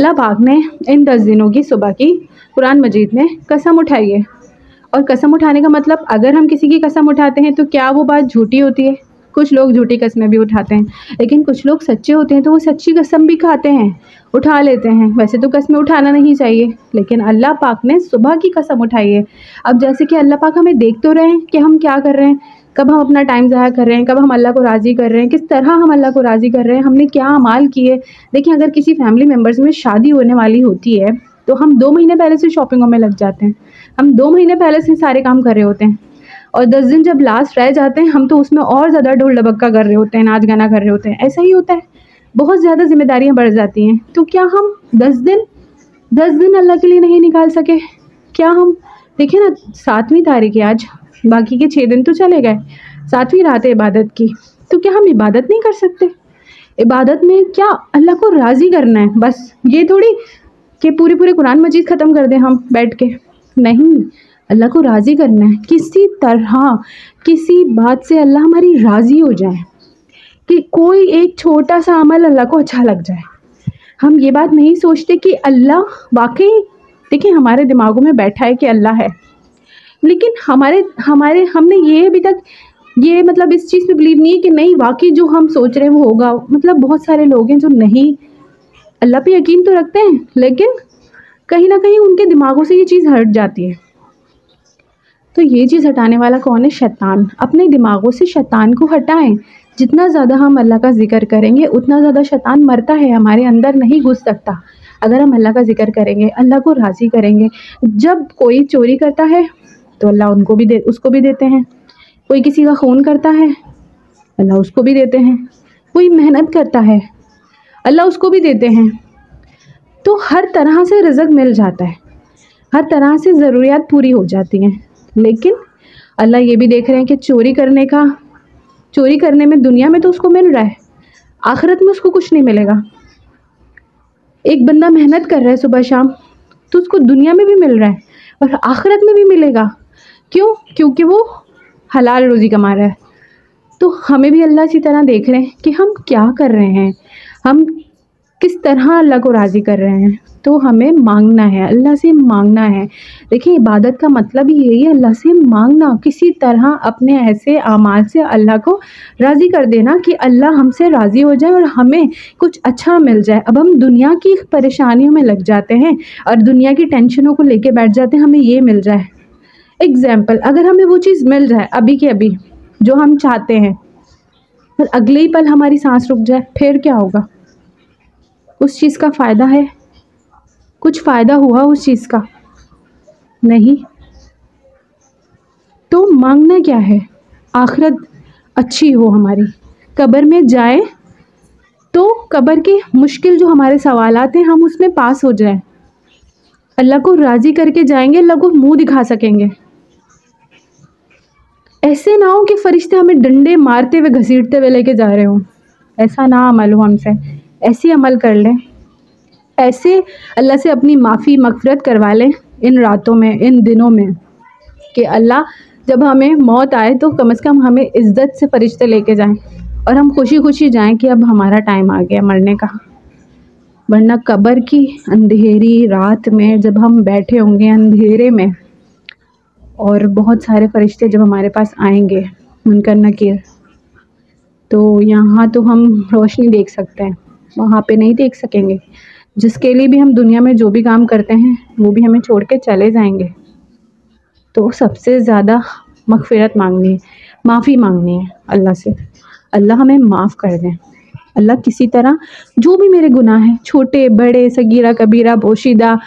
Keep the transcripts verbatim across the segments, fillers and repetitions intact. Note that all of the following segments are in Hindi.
अल्लाह पाक ने इन दस दिनों की सुबह की कुरान मजीद में कसम उठाई है। और कसम उठाने का मतलब, अगर हम किसी की कसम उठाते हैं तो क्या वो बात झूठी होती है? कुछ लोग झूठी कसमें भी उठाते हैं, लेकिन कुछ लोग सच्चे होते हैं तो वो सच्ची कसम भी खाते हैं, उठा लेते हैं। वैसे तो कसमें उठाना नहीं चाहिए, लेकिन अल्लाह पाक ने सुबह की कसम उठाई है। अब जैसे कि अल्लाह पाक हमें देख तो रहे हैं कि हम क्या कर रहे हैं, कब हम अपना टाइम ज़ाया कर रहे हैं, कब हम अल्लाह को राज़ी कर रहे हैं, किस तरह हम अल्लाह को राज़ी कर रहे हैं, हमने क्या अमाल किए। देखिए, अगर किसी फैमिली मेम्बर्स में शादी होने वाली होती है तो हम दो महीने पहले से शॉपिंगों में लग जाते हैं, हम दो महीने पहले से सारे काम कर रहे होते हैं। और दस दिन जब लास्ट रह जाते हैं हम तो उसमें और ज़्यादा ढोल डबक्का कर रहे होते हैं, नाच गाना कर रहे होते हैं। ऐसा ही होता है, बहुत ज़्यादा जिम्मेदारियाँ बढ़ जाती हैं। तो क्या हम दस दिन दस दिन अल्लाह के लिए नहीं निकाल सके? क्या हम, देखिए ना, सातवीं तारीख है आज, बाकी के छः दिन तो चले गए, सातवीं रात है इबादत की। तो क्या हम इबादत नहीं कर सकते? इबादत में क्या अल्लाह को राज़ी करना है, बस ये थोड़ी कि पूरे पूरे कुरान मजीद ख़त्म कर दें हम बैठ के। नहीं, अल्लाह को राज़ी करना है, किसी तरह किसी बात से अल्लाह हमारी राज़ी हो जाए, कि कोई एक छोटा सा अमल अल्लाह को अच्छा लग जाए। हम ये बात नहीं सोचते कि अल्लाह वाकई, देखिए हमारे दिमागों में बैठा है कि अल्लाह है, लेकिन हमारे हमारे हमने ये अभी तक ये मतलब इस चीज़ पे बिलीव नहीं है कि नहीं वाकई जो हम सोच रहे हैं वो होगा। मतलब बहुत सारे लोग हैं जो नहीं, अल्लाह पे यकीन तो रखते हैं, लेकिन कहीं ना कहीं उनके दिमागों से ये चीज़ हट जाती है। तो ये चीज़ हटाने वाला कौन है? शैतान। अपने दिमागों से शैतान को हटाएं। जितना ज़्यादा हम अल्लाह का जिक्र करेंगे उतना ज़्यादा शैतान मरता है, हमारे अंदर नहीं घुस सकता। अगर हम अल्लाह का जिक्र करेंगे, अल्लाह को राज़ी करेंगे। जब कोई चोरी करता है तो अल्लाह उनको भी दे उसको भी देते हैं, कोई किसी का खून करता है अल्लाह उसको भी देते हैं, कोई मेहनत करता है अल्लाह उसको भी देते हैं। तो हर तरह से रिज़्क मिल जाता है, हर तरह से ज़रूरियात पूरी हो जाती हैं। लेकिन अल्लाह ये भी देख रहे हैं कि चोरी करने का चोरी करने में दुनिया में तो उसको मिल रहा है, आखिरत में उसको कुछ नहीं मिलेगा। एक बंदा मेहनत कर रहा है सुबह शाम तो उसको दुनिया में भी मिल रहा है और आखिरत में भी मिलेगा। क्यों? क्योंकि वो हलाल रोज़ी कमा रहा है। तो हमें भी अल्लाह इसी तरह देख रहे हैं कि हम क्या कर रहे हैं, हम किस तरह अल्लाह को राज़ी कर रहे हैं। तो हमें मांगना है, अल्लाह से मांगना है। देखिए, इबादत का मतलब ही यही है, अल्लाह से मांगना, किसी तरह अपने ऐसे आमाल से अल्लाह को राज़ी कर देना कि अल्लाह हमसे राज़ी हो जाए और हमें कुछ अच्छा मिल जाए। अब हम दुनिया की परेशानियों में लग जाते हैं और दुनिया की टेंशनों को लेके बैठ जाते हैं, हमें ये मिल जाए। एग्ज़ाम्पल, अगर हमें वो चीज़ मिल जाए अभी के अभी जो हम चाहते हैं और अगले ही पल हमारी सांस रुक जाए, फिर क्या होगा? उस चीज़ का फ़ायदा है? कुछ फ़ायदा हुआ उस चीज़ का? नहीं। तो मांगना क्या है? आखिरत अच्छी हो हमारी, कब्र में जाए तो कब्र के मुश्किल जो हमारे सवालात हैं हम उसमें पास हो जाए, अल्लाह को राज़ी करके जाएंगे, अल्लाह को मुंह दिखा सकेंगे। ऐसे ना हो कि फरिश्ते हमें डंडे मारते हुए घसीटते हुए लेके जा रहे हों, ऐसा ना अमल हो हमसे। ऐसे अमल कर लें, ऐसे अल्लाह से अपनी माफ़ी मगफ़रत करवा लें इन रातों में, इन दिनों में, कि अल्लाह जब हमें मौत आए तो कम से कम हमें इज्जत से फरिश्ते लेके जाएं और हम खुशी खुशी जाएं कि अब हमारा टाइम आ गया मरने का। वरना कब्र की अंधेरी रात में जब हम बैठे होंगे अंधेरे में और बहुत सारे फरिश्ते जब हमारे पास आएंगे, मुनकर नकीर, तो यहाँ तो हम रोशनी देख सकते हैं, वहाँ पे नहीं देख सकेंगे। जिसके लिए भी हम दुनिया में जो भी काम करते हैं वो भी हमें छोड़ के चले जाएंगे। तो सबसे ज़्यादा मगफ़िरत मांगनी है, माफ़ी मांगनी है अल्लाह से, अल्लाह हमें माफ़ कर दें। अल्लाह किसी तरह जो भी मेरे गुनाह हैं, छोटे बड़े सगीरा कबीरा पोशीदा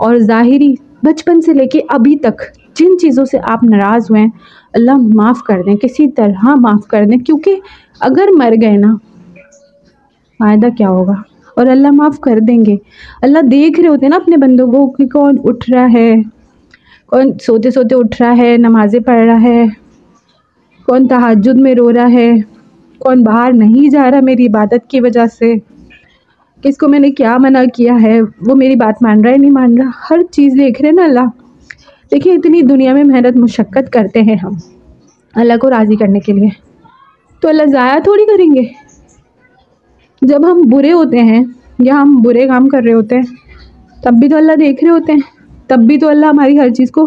और ज़ाहिरी, बचपन से लेके अभी तक जिन चीज़ों से आप नाराज़ हुए हैं, अल्लाह माफ़ कर दें, किसी तरह माफ़ कर दें। क्योंकि अगर मर गए ना, फ़ायदा क्या होगा? और अल्लाह माफ़ कर देंगे। अल्लाह देख रहे होते हैं ना अपने बंदों को कि कौन उठ रहा है, कौन सोते सोते उठ रहा है, नमाज़ें पढ़ रहा है, कौन तहज्जुद में रो रहा है, कौन बाहर नहीं जा रहा मेरी इबादत की वजह से, किसको मैंने क्या मना किया है, वो मेरी बात मान रहा है नहीं मान रहा, हर चीज़ देख रहे हैं ना अल्लाह। देखिए, इतनी दुनिया में मेहनत मुशक्क़त करते हैं हम अल्लाह को राज़ी करने के लिए, तो अल्लाह ज़ाया थोड़ी करेंगे। जब हम बुरे होते हैं या हम बुरे काम कर रहे होते हैं तब भी तो अल्लाह देख रहे होते हैं, तब भी तो अल्लाह हमारी हर चीज़ को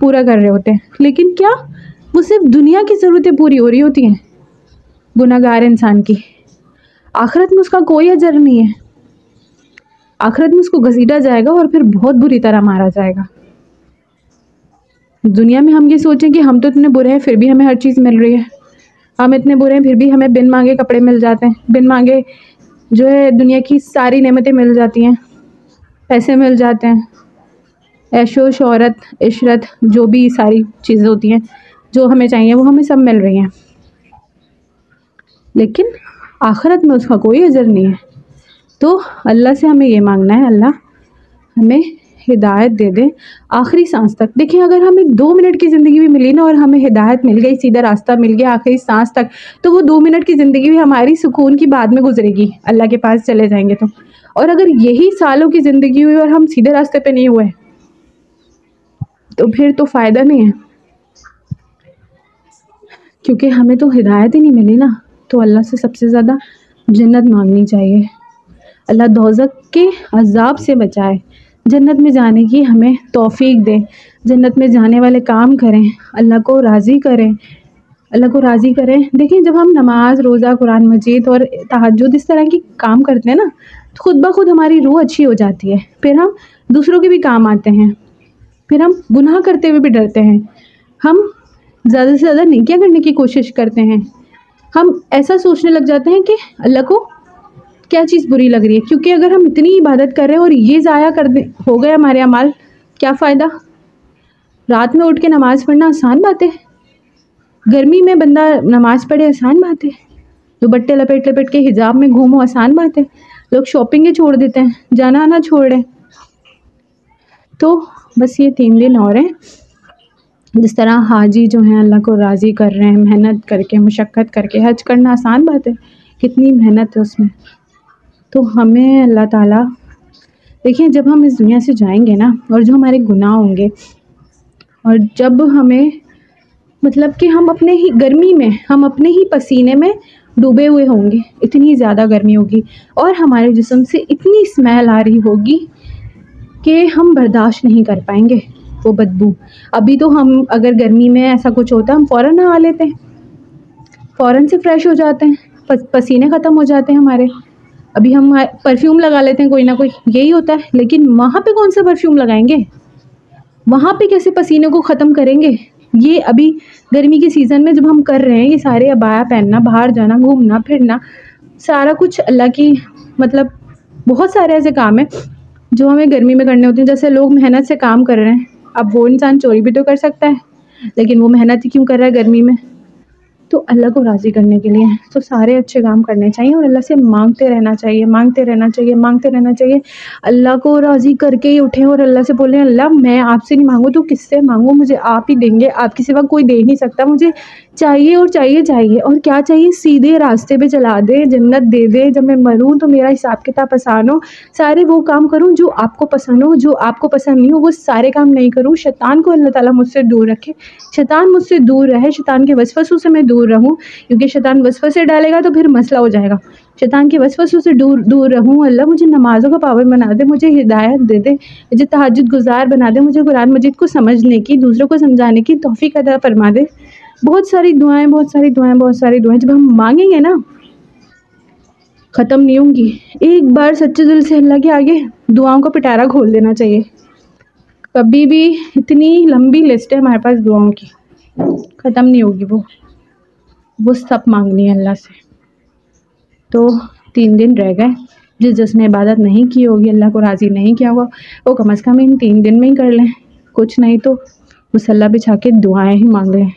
पूरा कर रहे होते हैं। लेकिन क्या वो सिर्फ दुनिया की ज़रूरतें पूरी हो रही होती हैं गुनहगार इंसान की, आखिरत में उसका कोई अजर नहीं है। आखिरत में उसको घसीटा जाएगा और फिर बहुत बुरी तरह मारा जाएगा। दुनिया में हम ये सोचें कि हम तो इतने बुरे हैं फिर भी हमें हर चीज़ मिल रही है, हम इतने बुरे हैं फिर भी हमें बिन मांगे कपड़े मिल जाते हैं, बिन मांगे जो है दुनिया की सारी नेमतें मिल जाती हैं, पैसे मिल जाते हैं, ऐशो शौहरत इशरत जो भी सारी चीज़ें होती हैं जो हमें चाहिए वो हमें सब मिल रही हैं। लेकिन आखिरत में उसका कोई अजर नहीं है। तो अल्लाह से हमें ये मांगना है, अल्लाह हमें हिदायत दे दे आखिरी सांस तक। देखिए अगर हमें दो मिनट की ज़िंदगी भी मिली ना और हमें हिदायत मिल गई, सीधा रास्ता मिल गया आखिरी सांस तक, तो वो दो मिनट की ज़िंदगी भी हमारी सुकून की बाद में गुजरेगी अल्लाह के पास चले जाएंगे तो। और अगर यही सालों की ज़िंदगी हुई और हम सीधे रास्ते पे नहीं हुए तो फिर तो फ़ायदा नहीं है, क्योंकि हमें तो हिदायत ही नहीं मिली ना। तो अल्लाह से सबसे ज़्यादा जन्नत मांगनी चाहिए, अल्लाह दोज़ख के अजाब से बचाए, जन्नत में जाने की हमें तौफीक दे, जन्नत में जाने वाले काम करें, अल्लाह को राज़ी करें, अल्लाह को राज़ी करें। देखें जब हम नमाज रोज़ा कुरान मजीद और तहज्जुद इस तरह की काम करते हैं ना तो खुद ब खुद हमारी रूह अच्छी हो जाती है, फिर हम दूसरों के भी काम आते हैं, फिर हम गुनाह करते हुए भी डरते हैं, हम ज़्यादा से ज़्यादा नेकियां करने की कोशिश करते हैं, हम ऐसा सोचने लग जाते हैं कि अल्लाह को क्या चीज़ बुरी लग रही है, क्योंकि अगर हम इतनी इबादत कर रहे हैं और ये ज़ाया कर दे हो गए हमारे अमाल, क्या फ़ायदा। रात में उठ के नमाज़ पढ़ना आसान बात है, गर्मी में बंदा नमाज़ पढ़े आसान बात है, दुपट्टे लपेट लपेट के हिजाब में घूमो आसान बात है, लोग शॉपिंगें छोड़ देते हैं, जाना आना छोड़ रहे। तो बस ये तीन दिन और हैं जिस तरह हाजी जो हैं अल्लाह को राज़ी कर रहे हैं, मेहनत करके मशक्क़त करके। हज करना आसान बात है, कितनी मेहनत है उसमें। तो हमें अल्लाह ताला, देखिए जब हम इस दुनिया से जाएंगे ना और जो हमारे गुनाह होंगे और जब हमें मतलब कि हम अपने ही गर्मी में, हम अपने ही पसीने में डूबे हुए होंगे, इतनी ज़्यादा गर्मी होगी और हमारे जिस्म से इतनी स्मेल आ रही होगी कि हम बर्दाश्त नहीं कर पाएंगे वो बदबू। अभी तो हम अगर गर्मी में ऐसा कुछ होता हम फ़ौरन नहा लेते हैं, फ़ौरन से फ़्रेश हो जाते हैं, पसीने ख़त्म हो जाते हैं हमारे, अभी हम परफ्यूम लगा लेते हैं कोई ना कोई, यही होता है। लेकिन वहाँ पे कौन सा परफ्यूम लगाएंगे, वहाँ पे कैसे पसीने को ख़त्म करेंगे। ये अभी गर्मी के सीज़न में जब हम कर रहे हैं ये सारे अबाया पहनना, बाहर जाना, घूमना फिरना, सारा कुछ अल्लाह की मतलब बहुत सारे ऐसे काम हैं जो हमें गर्मी में करने होते हैं। जैसे लोग मेहनत से काम कर रहे हैं, अब वो इंसान चोरी भी तो कर सकता है लेकिन वो मेहनत ही क्यों कर रहा है गर्मी में, तो अल्लाह को राज़ी करने के लिए। तो सारे अच्छे काम करने चाहिए और अल्लाह से मांगते रहना चाहिए, मांगते रहना चाहिए, मांगते रहना चाहिए। अल्लाह को राज़ी करके ही उठें और अल्लाह से बोलें अल्लाह मैं आपसे नहीं मांगूँ तो किससे मांगूँ, मुझे आप ही देंगे, आपके सिवा कोई दे नहीं सकता, मुझे चाहिए और चाहिए चाहिए और क्या चाहिए। सीधे रास्ते पर चला दें, जन्नत दे दे, जब मैं मरूँ तो मेरा हिसाब किताब आसान हो, सारे वो काम करूँ जो आपको पसंद हो, जो आपको पसंद नहीं हो वो सारे काम नहीं करूँ। शैतान को अल्लाह ताला मुझसे दूर रखे, शैतान मुझसे दूर रहे, शैतान के वसवसों से मैं दूर रहूँ, क्योंकि शैतान वसवसे डालेगा तो फिर मसला हो जाएगा। शैतान के वसवसों से दूर दूर रहूँ। अल्लाह मुझे नमाज़ों का पाबंद बना दे, मुझे हिदायत दे दे, मुझे तहज्जुद गुजार बना दे, मुझे कुरान मजीद को समझने की, दूसरों को समझाने की तौफीक अता फरमा दे। बहुत सारी दुआएं बहुत सारी दुआएं बहुत सारी दुआएं जब हम मांगेंगे ना ख़त्म नहीं होंगी। एक बार सच्चे दिल से अल्लाह के आगे दुआओं का पिटारा खोल देना चाहिए। कभी भी इतनी लंबी लिस्ट है हमारे पास दुआओं की, ख़त्म नहीं होगी वो वो सब मांगनी है अल्लाह से। तो तीन दिन रह गए, जिस जिसने इबादत नहीं की होगी, अल्लाह को राज़ी नहीं किया होगा, वो कम अज़ कम इन तीन दिन में ही कर लें, कुछ नहीं तो मुसल्ला बिछा के दुआएँ ही मांग लें,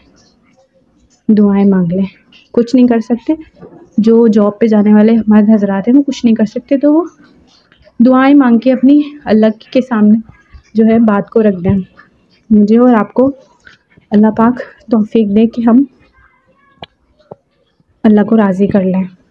दुआएं मांग लें। कुछ नहीं कर सकते जो जॉब पे जाने वाले हमारे हजरात हैं, वो कुछ नहीं कर सकते तो वो दुआएं मांग के अपनी अल्लाह के सामने जो है बात को रख दें। मुझे और आपको अल्लाह पाक तौफीक दे कि हम अल्लाह को राज़ी कर लें।